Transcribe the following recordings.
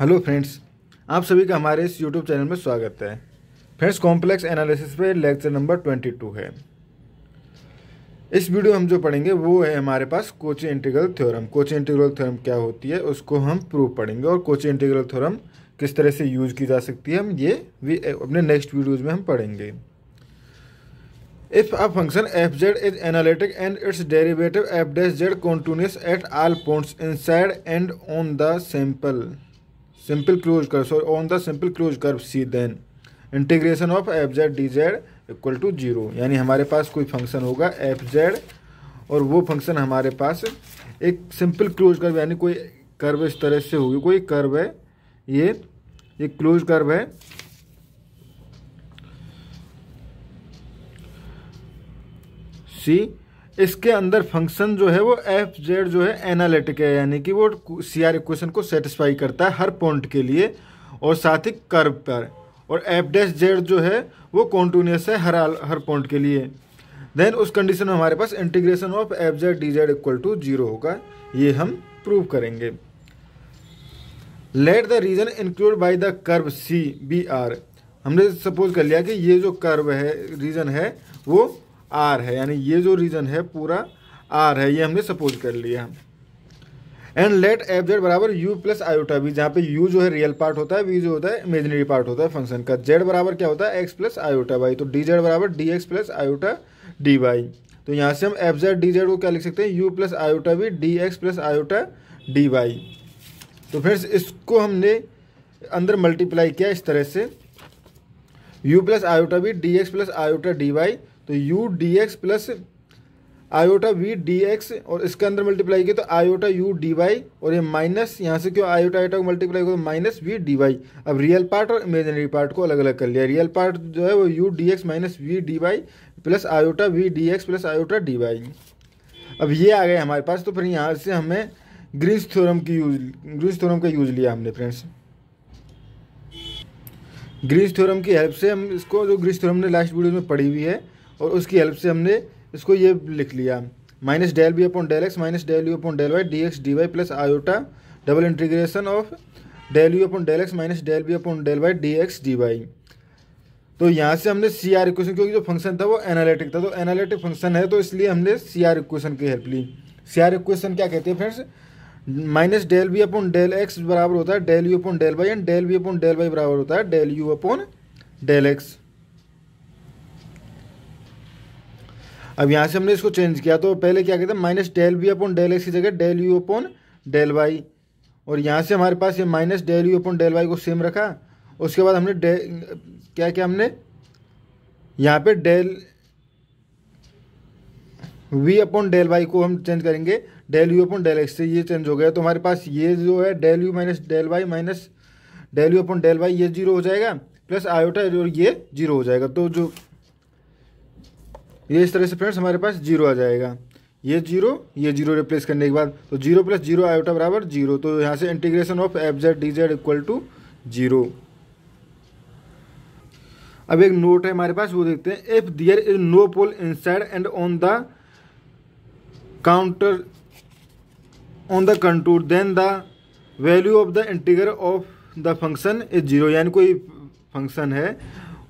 Hello friends, आप सभी का हमारे इस यूट्यूब चैनल में स्वागत है। फ्रेंड्स, कॉम्प्लेक्स एनालिसिस पे लेक्चर नंबर 22 है। इस वीडियो हम जो पढ़ेंगे वो है हमारे पास Cauchy integral theorem. Cauchy integral theorem क्या होती है उसको हम प्रूव पढ़ेंगे, और कोची इंटीग्रल थ्योरम किस तरह से यूज की जा सकती है हम ये भी अपने नेक्स्ट वीडियोज़ में हम पढ़ेंगे। If a function F Z is analytic and its derivative F dash Z continuous at all points inside and on the simple close curve C, then integration of F Z D Z equal to zero. यानी हमारे पास कोई function होगा F Z, और वो function हमारे पास एक simple close curve, यानी कोई कर्व इस तरह से होगी, कोई कर्व है, ये क्लोज कर्व है, सी। इसके अंदर फंक्शन जो है वो एफ जेड जो है एनालिटिक है, यानी कि वो सीआर इक्वेशन को सेटिस्फाई करता है हर पॉइंट के लिए और साथ ही कर्व पर, और एफ डैश जेड जो है वो कॉन्टिन्यूस है हर पॉइंट के लिए। देन उस कंडीशन में हमारे पास integration of F Z D Z equal to zero होगा। ये हम प्रूव करेंगे। Let the region include by the curve C be R. हमने सपोज कर लिया कि ये जो कर्व है, रीजन है, वो आर है, यानी ये जो रीजन है पूरा आर है, ये हमने सपोज कर लिया। एंड लेट एफ जेड बराबर यू प्लस आयोटा वी, जहाँ पे यू जो है रियल पार्ट होता है, वी जो होता है इमेजिनरी पार्ट होता है फंक्शन का। जेड बराबर क्या होता है, एक्स प्लस आयोटा वाई, तो डी जेड बराबर D x plus iota D Y. तो यहाँ से हम एफ जेड डी जेड को क्या लिख सकते हैं, you plus iota we D x plus iota D Y. तो फ्रेंड्स, इसको हमने अंदर मल्टीप्लाई किया इस तरह से, you plus iota we D x plus iota D Y, तो u d x plus iota we D x, और इसके अंदर मल्टीप्लाई किया तो आयोटा यू डी वाई, और ये माइनस, यहाँ से क्यों आयोटा आयोटा को मल्टीप्लाई किया तो माइनस वी डी वाई। अब रियल पार्ट और इमेजिनरी पार्ट को अलग अलग कर लिया। रियल पार्ट जो है वो u d x minus v d y plus iota we D x plus iota D y. अब ये आ गए हमारे पास। तो फिर यहाँ से हमें ग्रीन्स थ्योरम का यूज लिया हमने। फ्रेंड्स, ग्रीन्स थ्योरम की हेल्प से हम इसको, जो ग्रीन्स थ्योरम ने लास्ट वीडियो में पढ़ी हुई है, और उसकी हेल्प से हमने इसको ये लिख लिया, minus del b upon del x minus del u upon del y d x d y plus iota double integration of del u upon del x minus del b upon del y d x d Y. तो यहाँ से हमने C R equation, क्योंकि जो function था वो analytic था, तो एनालिटिक फंक्शन है तो इसलिए हमने सी आर इक्वेशन की हेल्प ली। सी आर इक्वेशन क्या कहती है friends, minus del b upon del x बराबर होता है del u upon del y, and del b upon del y बराबर होता है del u upon del x. अब यहाँ से हमने इसको चेंज किया, तो पहले क्या कहते हैं, minus del b upon del x की जगह del u upon del y, और यहाँ से हमारे पास ये minus del u upon del y को सेम रखा। उसके बाद हमने हमने यहाँ पे del v upon del y को हम चेंज करेंगे del u upon del x से, ये चेंज हो गया। तो हमारे पास ये जो है del u minus del y minus del u upon del y, ये जीरो हो जाएगा, प्लस आयोटा, और ये जीरो हो जाएगा। तो जो ये इस तरह से फ्रेंड्स हमारे पास जीरो आ जाएगा, ये जीरो रिप्लेस करने के बाद, तो जीरो प्लस जीरो आयोटा बराबर जीरो। तो यहाँ से integration of F Z D Z equal to zero. अब एक नोट है हमारे पास, वो देखते हैं। If there is no pole inside and on the counter on the contour, then the value of the integral of the function is zero. यानी कोई फंक्शन है,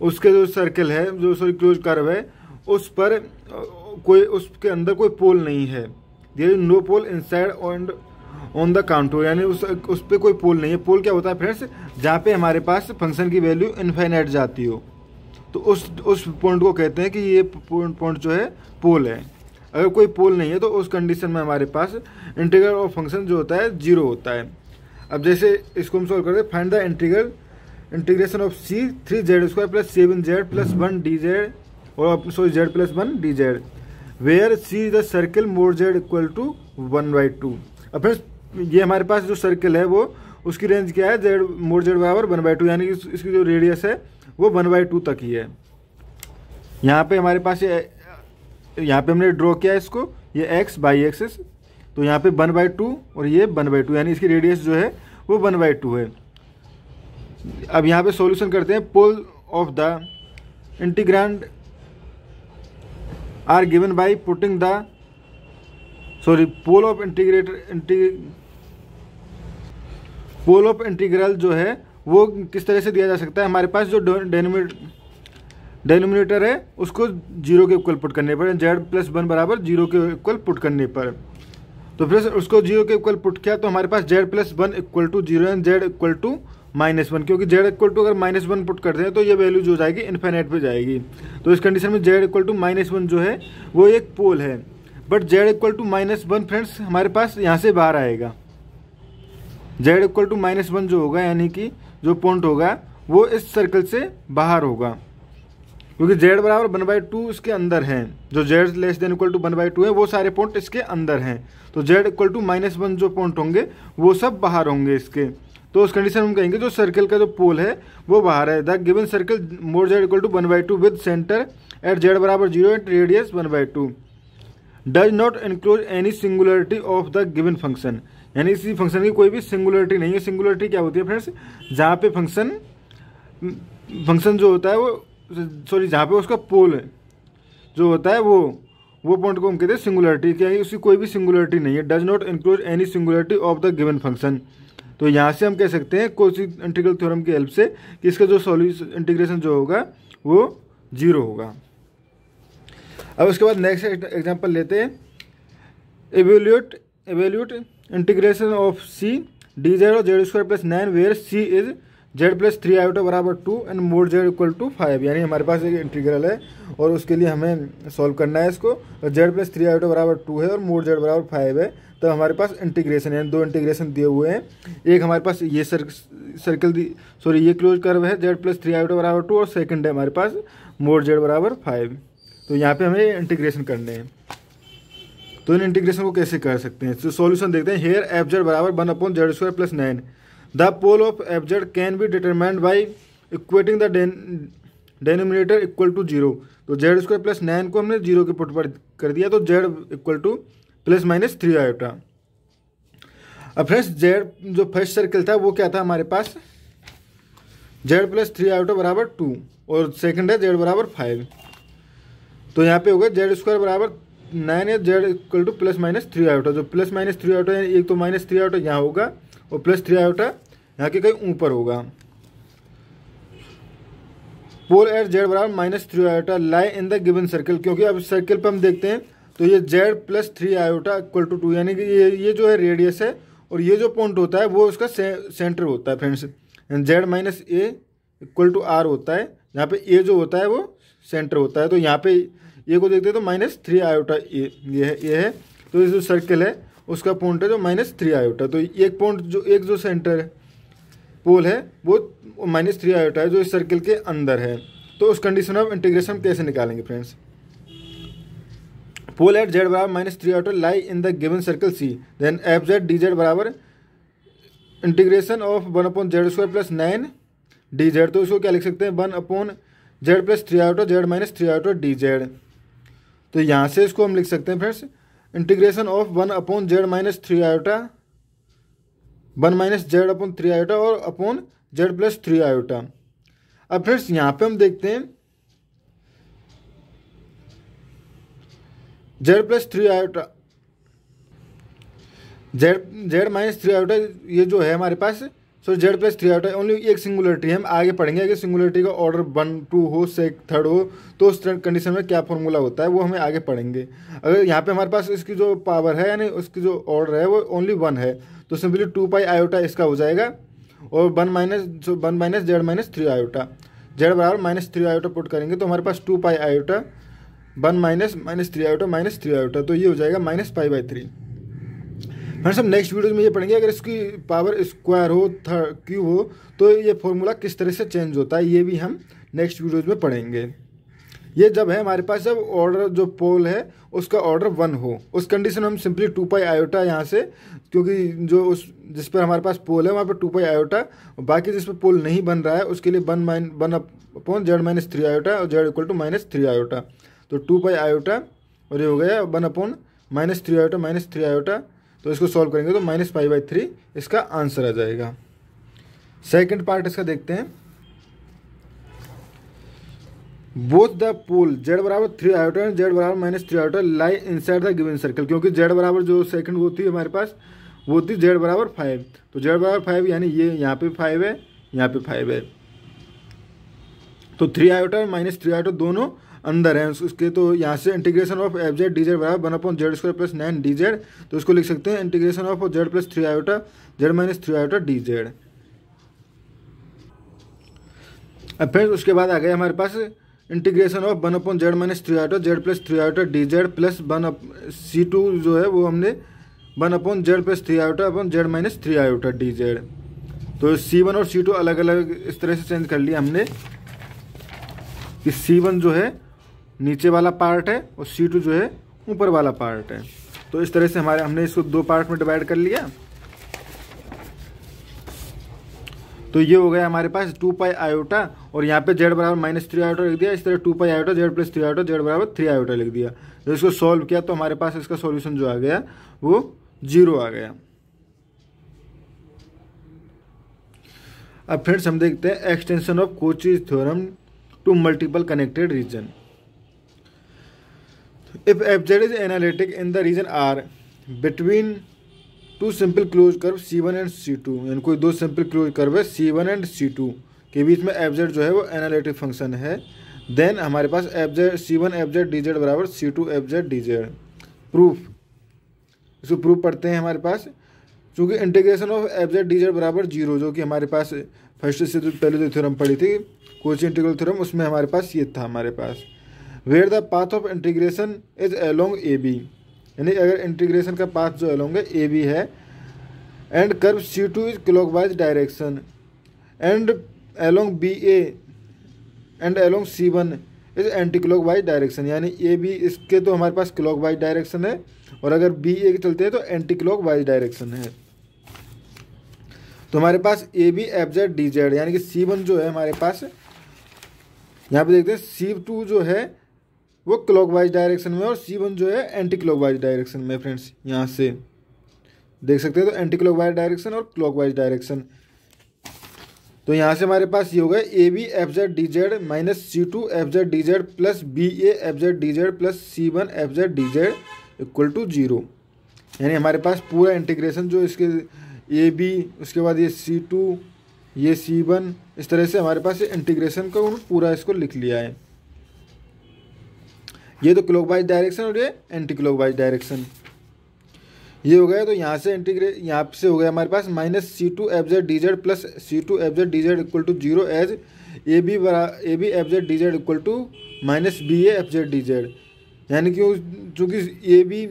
उसके जो सर्कल है, जो क्लोज कर्व है, उस पर कोई, उसके अंदर कोई पोल नहीं है, there is no pole inside and on the counter, यानी उस पर कोई पोल नहीं है। पोल क्या होता है फ्रेंड्स, जहाँ पे हमारे पास फंक्शन की वैल्यू इनफाइनाइट जाती हो, तो उस पॉइंट को कहते हैं कि ये पॉइंट जो है पोल है। अगर कोई पोल नहीं है तो उस कंडीशन में हमारे पास इंटीग्रल ऑफ फंक्शन जो होता है जीरो होता है। अब जैसे इसको हम सॉल्व करते हैं, find the integration of c three z square plus seven z plus one D z और z plus one D Z, where c the circle mod z equal to one by two. अब friends, ये हमारे पास जो circle है वो, उसकी range क्या है, जेड मोर जेड बराबर वन बाई टू, यानी कि इसकी जो रेडियस है वो वन बाई टू तक ही है। यहाँ पे हमारे पास यहाँ पे हमने ड्रॉ किया इसको, ये एक्स बाई एक्सेस, तो यहाँ पे वन बाई टू और ये वन बाई टू, यानी इसकी रेडियस जो है वो वन बाई टू है। अब यहाँ पे सोल्यूशन करते हैं। Pole of the integrand are given by putting the pole of integrator pole of integral जो है वो किस तरह से दिया जा सकता है। हमारे पास जो डेनोमिनेटर है उसको जीरो के इक्वल पुट करने पर, जेड प्लस वन बराबर जीरो के इक्वल पुट करने पर, तो फिर उसको जीरो के इक्वल पुट किया तो हमारे पास z plus one equal to zero and z equal to minus one, क्योंकि जेड इक्वल टू अगर माइनस वन पुट करते हैं तो ये वैल्यू जो हो जाएगी इन्फिनेट पे जाएगी। तो इस कंडीशन में z equal to minus one जो है वो एक पोल है, but z equal to minus one friends हमारे पास यहाँ से बाहर आएगा। Z equal to minus one जो होगा यानी कि जो पॉइंट होगा वो इस सर्कल से बाहर होगा, क्योंकि जेड बराबर वन बाई टू इसके अंदर हैं, जो z less than equal to one by two है वो सारे पॉइंट इसके अंदर हैं। तो z equal to minus one जो पॉइंट होंगे वो सब बाहर होंगे इसके। तो उस कंडीशन में हम कहेंगे जो सर्कल का जो पोल है वो बाहर है। The given circle more z equal to one by two with centre at z बराबर zero and radius one by two does not enclose any singularity of the given function, यानी इसी फंक्शन की कोई भी सिंगुलरिटी नहीं है। Singularity क्या होती है फ्रेंड्स, जहाँ पे फंक्शन जो होता है वो जहाँ पे उसका पोल जो होता है वो पॉइंट को हम कहते हैं सिंगुलरिटी, क्या है उसकी कोई भी सिंगुलरिटी नहीं है। Does not include any singularity of the given function. तो यहाँ से हम कह सकते हैं कॉची इंटीग्रल थ्योरम की हेल्प से कि इसका जो सॉल्यूशन इंटीग्रेशन जो होगा वो जीरो होगा। अब उसके बाद नेक्स्ट एग्जाम्पल लेते हैं। Evaluate integration of c d z और z square plus nine where C is z plus three iota बराबर two and mod z equal to five, यानी हमारे पास एक इंटीग्रल है और उसके लिए हमें सॉल्व करना है इसको। जेड प्लस थ्री आयोटा बराबर टू है और मोड जेड बराबर फाइव है, तब तो हमारे पास इंटीग्रेशन है। दो इंटीग्रेशन दिए हुए हैं, एक हमारे पास ये ये क्लोज कर्व है जेड प्लस थ्री आयोटा बराबर टू और सेकेंड है हमारे पास मोड जेड बराबर फाइव। तो यहाँ पर हमें इंटीग्रेशन करने हैं, तो इन इंटीग्रेशन को कैसे कर सकते हैं। तो सॉल्यूशन देखते हैं। हेयर एफ जेड बराबर one upon z square plus nine, The pole of FZ can be determined by equating the denominator equal to zero. तो जेड स्क्वायर प्लस नाइन को हमने जीरो के पुट पर कर दिया, तो z equal to plus minus three iota. अब friends z जो फर्स्ट सर्कल था वो क्या था हमारे पास, जेड प्लस थ्री आयोटा बराबर टू और सेकंड है जेड बराबर फाइव। तो यहाँ पे होगा जेड स्क्वायर बराबर नाइन है z equal to plus minus three iota. जो प्लस माइनस थ्री आयोटा यानी एक तो माइनस थ्री आयोटा यहाँ होगा और प्लस थ्री आयोटा यहाँ के कहीं ऊपर होगा। पोल एट जेड बराबर minus three iota lie in the given circle, क्योंकि अब सर्कल पर हम देखते हैं तो ये z plus three iota equal to two, यानी कि ये जो है रेडियस है और ये जो पॉइंट होता है वो उसका सेंटर होता है friends. Z minus a equal to r होता है, यहाँ पे ए जो होता है वो सेंटर होता है। तो यहाँ पे ए को देखते हैं तो माइनस थ्री आयोटा ए ये है। तो ये जो सर्कल है उसका पॉइंट है जो माइनस थ्री आयोटा। तो एक पॉइंट जो सेंटर है पोल है वो माइनस थ्री आयोटा है जो इस सर्कल के अंदर है। तो उस कंडीशन में इंटीग्रेशन कैसे निकालेंगे फ्रेंड्स। पोल एट जेड बराबर minus three iota lie in the given circle c, then f Z D Z बराबर integration of one upon z square plus nine d Z. तो उसको क्या लिख सकते हैं, one upon z plus three iota z minus three iota d Z. तो यहाँ से इसको हम लिख सकते हैं friends integration of one upon Z minus three iota, one minus z upon three iota और upon z plus three iota. अब फ्रेंड्स यहाँ पे हम देखते हैं z plus three iota z minus three iota ये जो है हमारे पास z plus three iota only एक सिंगुलरिटी है। हम आगे पढ़ेंगे अगर सिंगुलरिटी का ऑर्डर वन टू हो थर्ड हो तो उस कंडीशन में क्या फॉर्मूला होता है वो हमें आगे पढ़ेंगे। अगर यहाँ पे हमारे पास इसकी जो पावर है यानी उसकी जो ऑर्डर है वो ओनली वन है, तो सिंपली टू पाई आयोटा इसका हो जाएगा और one minus Z minus three iota. Z बराबर माइनस थ्री आयोटा पुट करेंगे तो हमारे पास two pi iota one minus minus three iota, तो ये हो जाएगा minus pi by three. Friends हम नेक्स्ट वीडियो में ये पढ़ेंगे अगर इसकी पावर स्क्वायर हो क्यूब हो तो ये फॉर्मूला किस तरह से चेंज होता है, ये भी हम नेक्स्ट वीडियोज में पढ़ेंगे। ये जब है हमारे पास जब ऑर्डर जो पोल है उसका ऑर्डर वन हो, उस कंडीशन में हम सिंपली टू पाई आयोटा यहाँ से, क्योंकि जो उस जिस पर हमारे पास पोल है वहाँ पर टू पाई आयोटा, बाकी जिस पर पोल नहीं बन रहा है उसके लिए one upon Z minus three iota और z equal to minus three iota. तो टू पाई आयोटा और ये हो गया one upon minus three iota. तो इसको सॉल्व करेंगे तो माइनस फाइव बाई थ्री इसका आंसर आ जाएगा। सेकंड पार्ट इसका देखते हैं। बोथ द पोल जेड बराबर थ्री आयोटा एंड जेड बराबर minus three iota lie inside the given circle, क्योंकि जेड बराबर जो सेकंड वो थी हमारे पास वो होती है जेड बराबर 5। तो जेड बराबर 5 यानी ये यहाँ पे 5 है, यहाँ पे 5 है, तो 3i और -3i दोनों अंदर हैं उसके। तो यहाँ से integration of F Z D Z बराबर 1/z² प्लस 9dz, तो इसको लिख सकते हैं integration of z plus 3i z -3i dz। अब फिर उसके बाद आ गए हमारे पास integration of 1/z - 3i z plus 3i d Z plus 1/c2 जो है वो हमने 1/z plus 3i upon z -3i d Z. तो c1 और c2 अलग अलग इस तरह से चेंज कर लिया हमने कि c1 जो है नीचे वाला पार्ट है और c2 जो है ऊपर वाला पार्ट है। तो इस तरह से हमने इसको दो पार्ट में डिवाइड कर लिया। तो ये हो गया हमारे पास 2πi और यहाँ पे जेड बराबर -3i लिख दिया। इस तरह 2πi Z plus 3i Z बराबर 3i लिख दिया। जब इसको सॉल्व किया तो हमारे पास इसका सॉल्यूशन जो आ गया वो 0 आ गया। अब फ्रेंड्स हम देखते हैं extension of Cauchy theorem to multiple connected region. If F Z is analytic in the region r between two simple close curve c1 and c2, यानी कोई दो सिंपल क्लोज कर्व है c1 एंड c2 के बीच में F Z जो है वो एनालिटिक फंक्शन है, देन हमारे पास F z c1 f Z D Z बराबर c2 f Z D Z. Proof, इसको प्रूफ पढ़ते हैं। हमारे पास चूँकि integration of F Z D Z बराबर 0 जो कि हमारे पास फर्स्ट से पहले जो थ्योरम पढ़ी थी कोची इंटीग्रल थ्योरम, उसमें हमारे पास ये था हमारे पास where the path of integration is along A B, यानी अगर इंटीग्रेशन का पाथ जो अलोंग ए बी है and curve C two is clockwise direction and along B A and along c1 is anti clockwise direction, यानी A B इसके तो हमारे पास clockwise direction है और अगर बी ए के चलते हैं तो एंटी क्लॉकवाइज डायरेक्शन है। तो हमारे पास A B F Z D Z यानी कि c1 जो है हमारे पास यहाँ पे देखते हैं c2 जो है वो क्लॉकवाइज डायरेक्शन में और c1 जो है एंटी क्लॉकवाइज डायरेक्शन में। फ्रेंड्स यहाँ से देख सकते हैं तो एंटी क्लॉकवाइज डायरेक्शन और क्लॉकवाइज डायरेक्शन। तो यहाँ से हमारे पास ये हो गया A B F Z D Z minus c2 f Z D Z plus B A F Z D Z plus c1 f Z D Z equal to 0, यानी हमारे पास पूरा इंटीग्रेशन जो इसके ए बी उसके बाद ये c2 ये c1 इस तरह से हमारे पास इंटीग्रेशन का पूरा इसको लिख लिया है। ये तो क्लॉकवाइज डायरेक्शन और ये एंटी क्लॉकवाइज डायरेक्शन ये हो गया। तो यहाँ से यहाँ से हो गया हमारे पास minus c2 f Z D Z plus c2 f Z D Z equal to 0 as A B F Z D Z equal to minus B A F Z D Z, यानी कि चूँकि ए बी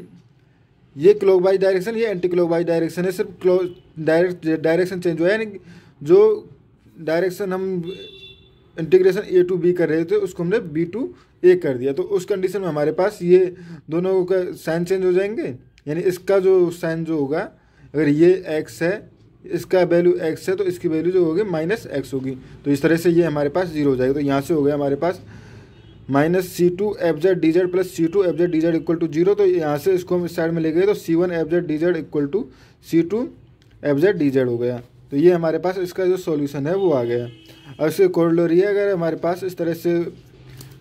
ये clockwise direction ये anti clockwise direction है, सिर्फ direction change हुआ है, यानी जो डायरेक्शन हम इंटीग्रेशन ए टू बी कर रहे थे उसको हमने बी टू ए कर दिया। तो उस कंडीशन में हमारे पास ये दोनों का साइन चेंज हो जाएंगे, यानी इसका जो साइन जो होगा अगर ये एक्स है इसका वैल्यू एक्स है तो इसकी वैल्यू जो होगी -x होगी। तो इस तरह से ये हमारे पास 0 हो जाएगा। तो यहाँ से हो गया हमारे पास minus c2 f Z D Z plus c2 f Z D Z equal to 0। तो यहाँ से इसको हम इस साइड में ले गए तो c1 f Z D Z equal to c2 f Z D Z हो गया। तो ये हमारे पास इसका जो सॉल्यूशन है वो आ गया। और इसके कॉरिडोरी है अगर हमारे पास इस तरह से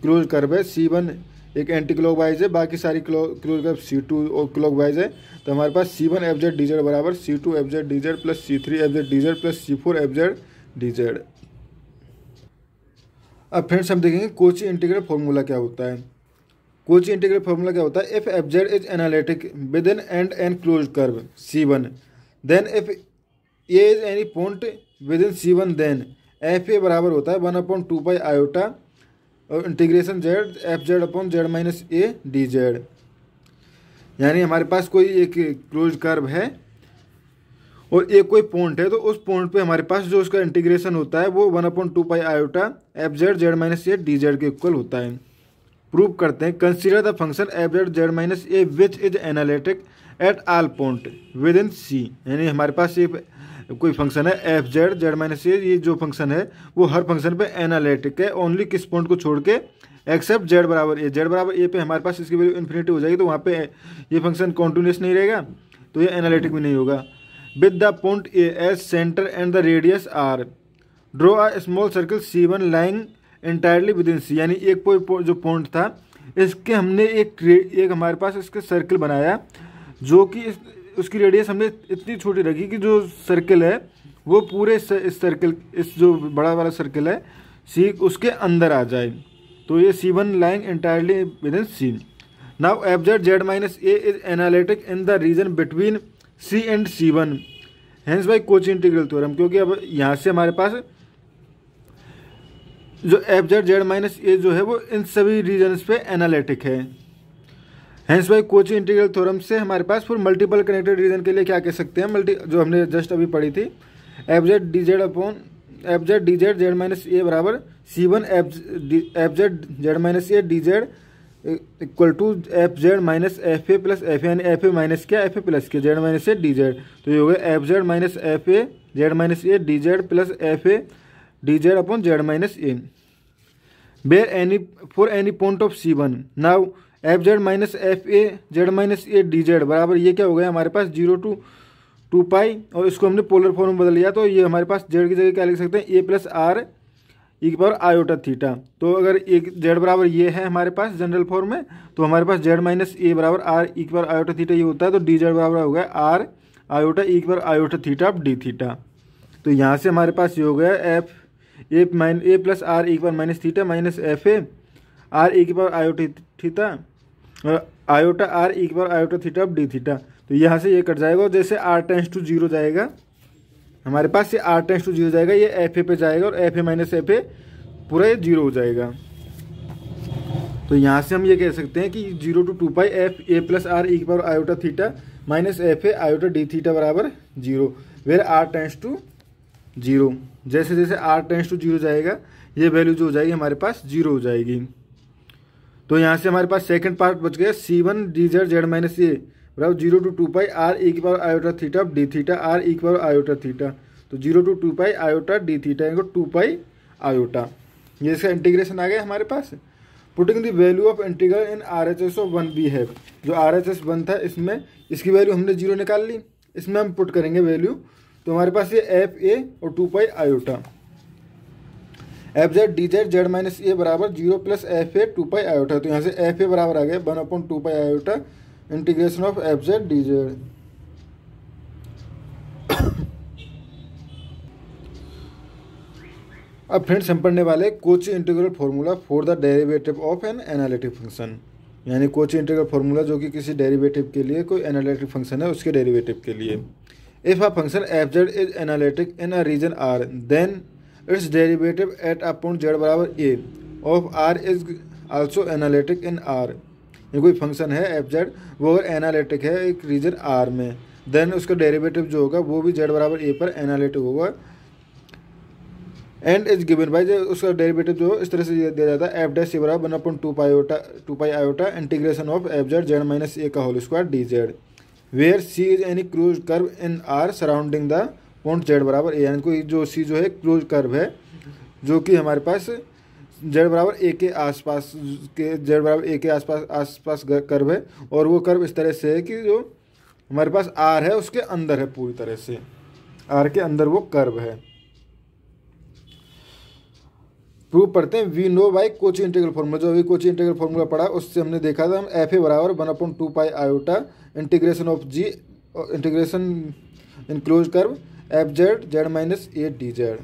क्लोज कर्व है c1 एक एंटी क्लॉकवाइज है, बाकी सारी क्लोज कर्व c2 और क्लॉकवाइज है। तो हमारे पास c1 f Z D Z बराबर c2 f Z D Z plus c3 f Z D Z plus c4 f Z D Z. अब फ्रेंड्स हम देखेंगे कोची इंटीग्रल फॉर्मूला क्या होता है। कोची इंटीग्रल फॉर्मूला क्या होता है? If F Z is analytic within and in close curve c1 then if A is any point within c1 then F A बराबर होता है 1/2πi और integration Z F Z upon z -a d Z, यानी हमारे पास कोई एक close curve है और एक कोई पॉइंट है, तो उस पॉइंट पे हमारे पास जो उसका इंटीग्रेशन होता है वो 1/2πi f Z z -a d Z के इक्वल होता है। प्रूव करते हैं। Consider the function F Z z -a which is analytic at all point within c, यानी हमारे पास ये कोई फंक्शन है एफ जेड जेड -a, ये जो फंक्शन है वो हर फंक्शन पे एनालिटिक है ओनली किस पॉइंट को छोड़ के एक्सेप्ट जेड बराबर ए पे हमारे पास इसकी वैल्यू इन्फिनिटी हो जाएगी, तो वहाँ पे ये फंक्शन कॉन्टिन्यूस नहीं रहेगा तो ये एनालिटिक भी नहीं होगा। With the point A as centre and the radius are draw a small circle c1 lying entirely within c, यानी एक जो पॉइंट था इसके हमने एक हमारे पास इसके सर्कल बनाया जो कि उसकी रेडियस हमने इतनी छोटी रखी कि जो सर्कल है वो पूरे इस सर्कल, इस जो बड़ा वाला सर्कल है सी, उसके अंदर आ जाए। तो ये C1 lying entirely within C। Now F Z Z minus A is analytic in the region between C and C1 hence by Cauchy integral theorem, क्योंकि अब यहाँ से हमारे पास जो एफ जेड जेड माइनस ए जो है वो इन सभी रीजन्स पे एनालिटिक है। Hence by Cauchy integral theorem से हमारे पास फिर मल्टीपल कनेक्टेड रीजन के लिए क्या कह सकते हैं, जो हमने जस्ट अभी पढ़ी थी F Z D Z upon F Z D Z Z minus ए बराबर C1 f Z Z minus A D Z equal to F Z minus F A plus F A, यानी एफ ए माइनस क्या F A plus के Z minus A D Z. तो ये हो गया F Z minus F A Z minus A D Z plus F A D Z upon Z minus A where any for any point of C1। Now F Z minus F A Z minus A D Z बराबर ये क्या हो गया हमारे पास 0 to 2 पाई, और इसको हमने polar form में बदल लिया, तो ये हमारे पास जेड की जगह क्या लिख सकते हैं ए प्लस आर ई की पावर आयोटा थीटा। तो अगर एक जेड बराबर ये है हमारे पास जनरल फॉर्म में, तो हमारे पास जेड माइनस ए बराबर आर ई की पावर आयोटा थीटा ये होता है, तो डी जेड बराबर हो गया आर आयोटा ई की पावर आयोटा थीटा अब डी थीटा। तो यहाँ से हमारे पास ये हो गया F A minus A plus R E की power minus theta minus F A R E की पावर आयोटा थीटा और आयोटा आर ई की पावर आयोटा थीटा अब डी थीटा। तो यहाँ से ये कट जाएगा, जैसे आर टेंस टू जीरो जाएगा हमारे पास, ये आर टेंस टू जीरो जाएगा, ये एफ ए पे जाएगा और F A minus F A पूरा ये जीरो हो जाएगा। तो यहाँ से हम ये कह सकते हैं कि 0 to 2 pi F A plus R E की power iota theta minus F A iota D theta बराबर 0 वेर आर टेंस टू 0। जैसे जैसे आर टेंस टू 0 जाएगा ये वैल्यू जो हो जाएगी हमारे पास 0 हो जाएगी। तो यहाँ से हमारे पास सेकेंड पार्ट बच गया C1 d Z Z minus ए बराबर 0 to 2 पाई आर ई की power iota theta D theta R E की पावर आयोटा थीटा। तो 0 to 2 pi iota D theta इनको 2 पाई आयोटा, ये इसका इंटीग्रेशन आ गया हमारे पास। Putting the value of integral in RHS of 1 we है, जो RHS 1 था इसमें इसकी वैल्यू हमने 0 निकाल ली, इसमें हम पुट करेंगे वैल्यू। तो हमारे पास ये एफ ए और 2 pi iota F Z D Z Z minus ए बराबर 0 plus F a 2 pi iota. तो यहाँ से एफ ए बराबर आ गया 1/2 pi iota integration of F Z D Z. अब फ्रेंड्स हम पढ़ने वाले Cauchy integral formula for the derivative of an analytic function, यानी कोची इंटीग्रल फॉर्मूला जो कि किसी डेरिवेटिव के लिए, कोई एनालिटिक फंक्शन है उसके डेरिवेटिव के लिए। If a function F Z is analytic in a region R then its derivative at a point Z बराबर a of R is also analytic in R. ये कोई फंक्शन है एफ जेड, वो अगर एनालिटिक है एक रीजन आर में, then उसका डेरिवेटिव जो होगा वो भी जेड बराबर ए पर एनालिटिक होगा एंड इज गिवन बाय, उसका डेरिवेटिव जो इस तरह से दिया जाता है एफ डैश ए बराबर 1/2 pi iota integration of F Z Z minus ए का whole square D Z where C is any closed curve in R surrounding the point Z बराबर ए। यानी कोई जो सी जो है क्रूज कर्व है जो कि हमारे पास जेड बराबर ए के आसपास आसपास कर्व है, और वो कर्व इस तरह से है कि जो हमारे पास आर है उसके अंदर है, पूरी तरह से आर के अंदर वो कर्व है। प्रूव पढ़ते हैं we know by Cauchy integral formula, जो अभी कोची इंटीग्रल फॉर्मूला पढ़ा उससे हमने देखा था हम एफ ए बराबर 1/2 pi iota integration of ji integration enclose curve F Z Z minus A D Z.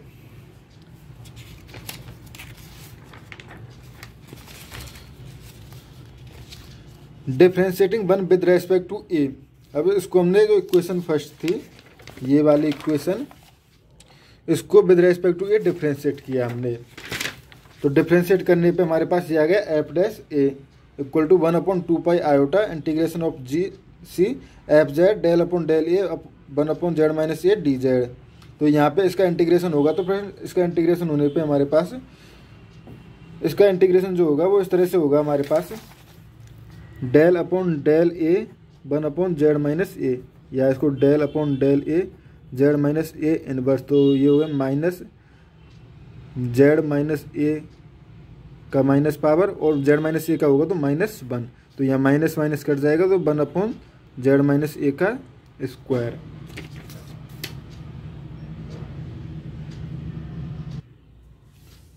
Differentiating one with respect to ए, अब इसको हमने जो इक्वेशन फर्स्ट थी ये वाली इक्वेशन, इसको with respect to A differentiate किया हमने। तो डिफ्रेंशिएट करने पे हमारे पास ये आ गया F dash A equal to 1/2 pi iota integration of ji C F Z del upon del a 1/z minus A D Z. तो यहाँ पे इसका इंटीग्रेशन होगा, तो फ्रेंड इसका इंटीग्रेशन होने पे हमारे पास इसका इंटीग्रेशन जो होगा वो इस तरह से होगा हमारे पास del upon del a 1/z minus ए, या इसको डेल अपॉन डेल ए जेड माइनस ए इनवर्स। तो ये होगा माइनस जेड माइनस ए का माइनस पावर, और जेड माइनस ए का होगा तो -1। तो यहाँ माइनस माइनस कट जाएगा, तो 1/z माइनस ए का स्क्वायर।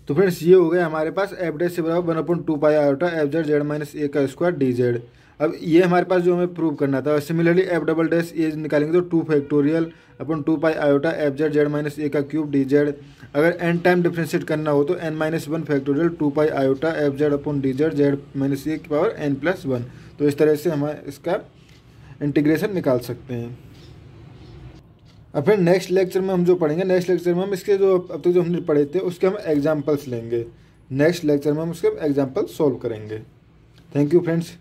तो फ्रेंड्स ये हो गया हमारे पास एफ डैश से बराबर 1/2 pi iota F Z Z minus ए का स्क्वायर डी जेड। अब ये हमारे पास जो हमें प्रूव करना था। सिमिलरली एफ डबल डैश ये निकालेंगे तो 2 factorial upon 2 pi iota F Z minus ए का क्यूब डी जेड। अगर एन टाइम डिफ्रेंशिएट करना हो तो n-1 factorial 2 pi iota F Z upon D Z Z minus ए की पावर n+1। तो इस तरह से हम इसका इंटीग्रेशन निकाल सकते हैं। अब फिर नेक्स्ट लेक्चर में हम जो पढ़ेंगे, नेक्स्ट लेक्चर में हम इसके जो अब तक जो हमने पढ़े थे उसके हम एग्जाम्पल्स लेंगे। नेक्स्ट लेक्चर में हम उसके एग्जाम्पल सॉल्व करेंगे। Thank you friends.